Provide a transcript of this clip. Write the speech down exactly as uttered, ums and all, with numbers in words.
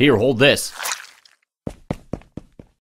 Here, hold this.